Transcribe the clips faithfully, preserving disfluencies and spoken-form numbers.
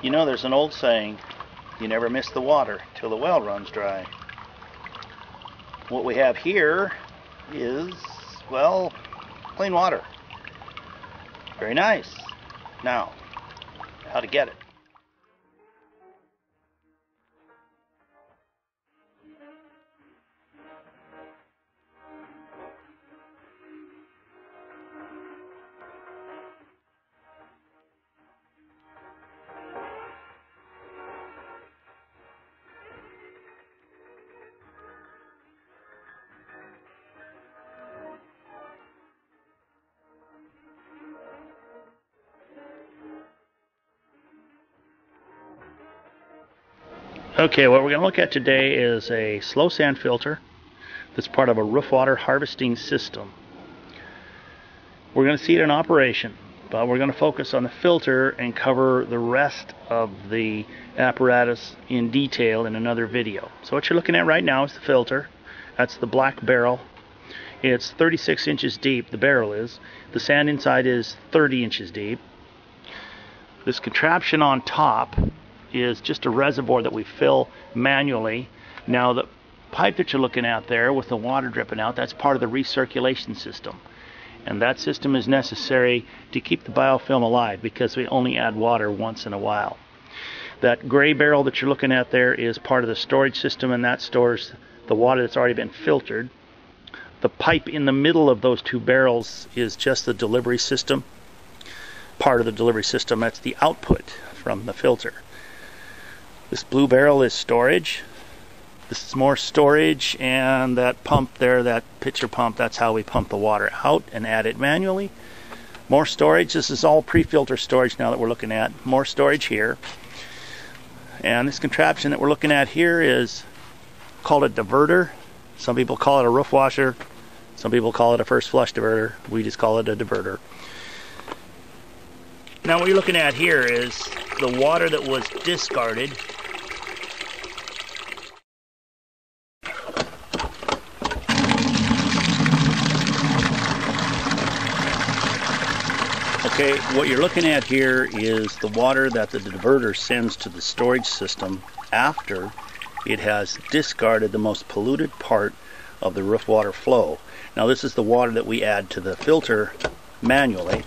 You know, there's an old saying, you never miss the water till the well runs dry. What we have here is, well, clean water. Very nice. Now, how to get it. Okay, what we're going to look at today is a slow sand filter that's part of a roof water harvesting system. We're going to see it in operation, but we're going to focus on the filter and cover the rest of the apparatus in detail in another video. So what you're looking at right now is the filter. That's the black barrel. It's thirty-six inches deep, the barrel is. The sand inside is thirty inches deep. This contraption on top is just a reservoir that we fill manually. Now the pipe that you're looking at there with the water dripping out, that's part of the recirculation system. And that system is necessary to keep the biofilm alive because we only add water once in a while. That gray barrel that you're looking at there is part of the storage system, and that stores the water that's already been filtered. The pipe in the middle of those two barrels is just the delivery system. Part of the delivery system, that's the output from the filter. This blue barrel is storage. This is more storage, and that pump there, that pitcher pump, that's how we pump the water out and add it manually. More storage. This is all pre-filter storage now that we're looking at. More storage here. And this contraption that we're looking at here is called a diverter. Some people call it a roof washer. Some people call it a first flush diverter. We just call it a diverter. Now what you're looking at here is the water that was discarded. Okay, what you're looking at here is the water that the diverter sends to the storage system after it has discarded the most polluted part of the roof water flow. Now this is the water that we add to the filter manually.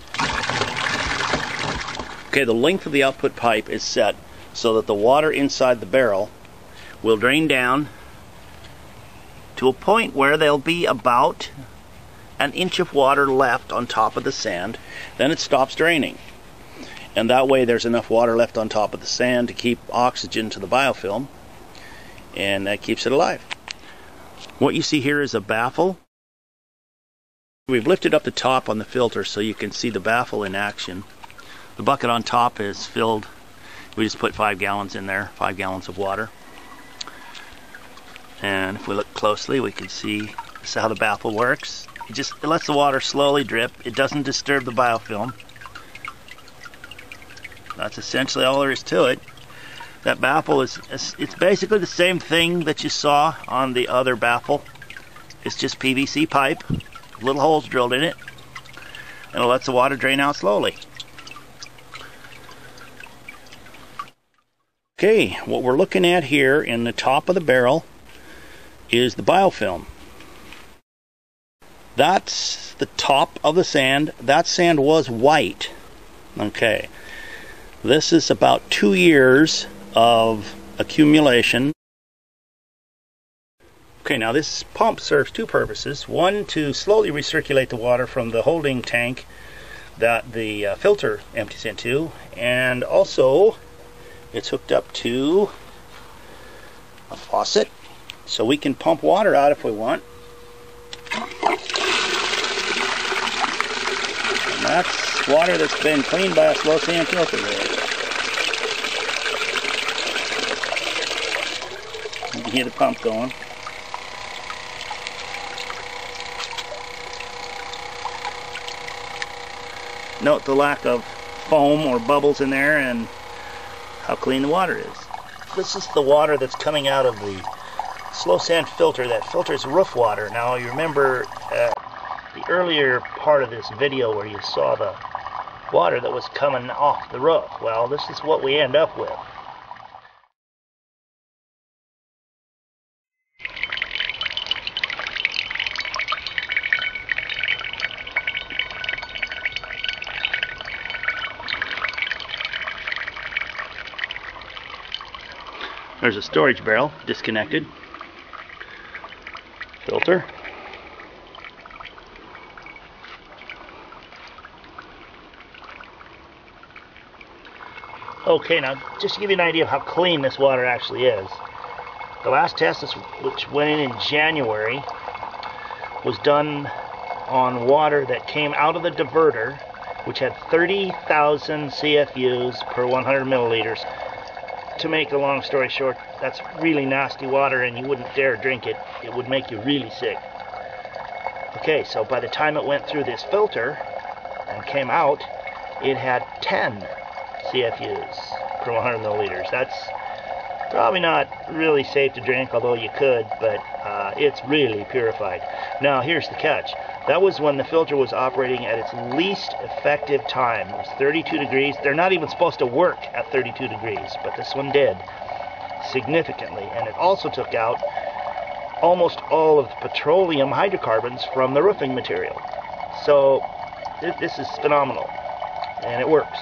Okay, the length of the output pipe is set so that the water inside the barrel will drain down to a point where there'll be about an inch of water left on top of the sand, then it stops draining. And that way there's enough water left on top of the sand to keep oxygen to the biofilm, and that keeps it alive. What you see here is a baffle. We've lifted up the top on the filter so you can see the baffle in action. The bucket on top is filled. We just put five gallons in there, five gallons of water. And if we look closely, we can see this is how the baffle works. It just it lets the water slowly drip. It doesn't disturb the biofilm. That's essentially all there is to it. That baffle is, it's basically the same thing that you saw on the other baffle. It's just P V C pipe, little holes drilled in it, and it lets the water drain out slowly. Okay, what we're looking at here in the top of the barrel is the biofilm. That's the top of the sand. That sand was white. Okay, this is about two years of accumulation. Okay, now this pump serves two purposes. One, to slowly recirculate the water from the holding tank that the uh, filter empties into, and also it's hooked up to a faucet, so we can pump water out if we want. And that's water that's been cleaned by a slow sand filter there. You can hear the pump going. Note the lack of foam or bubbles in there and how clean the water is. This is the water that's coming out of the slow sand filter that filters roof water. Now you remember uh, the earlier part of this video where you saw the water that was coming off the roof. Well, this is what we end up with. There's a storage barrel disconnected. Filter. Okay, now just to give you an idea of how clean this water actually is, the last test, which went in in January, was done on water that came out of the diverter, which had thirty thousand C F Us per one hundred milliliters. To make a long story short, that's really nasty water and you wouldn't dare drink it. It would make you really sick. Okay, so by the time it went through this filter and came out, it had ten C F Us per one hundred milliliters. That's probably not really safe to drink, although you could, but uh, it's really purified. Now, here's the catch. That was when the filter was operating at its least effective time. It was thirty-two degrees. They're not even supposed to work at thirty-two degrees, but this one did significantly. And it also took out almost all of the petroleum hydrocarbons from the roofing material. So this is phenomenal, and it works.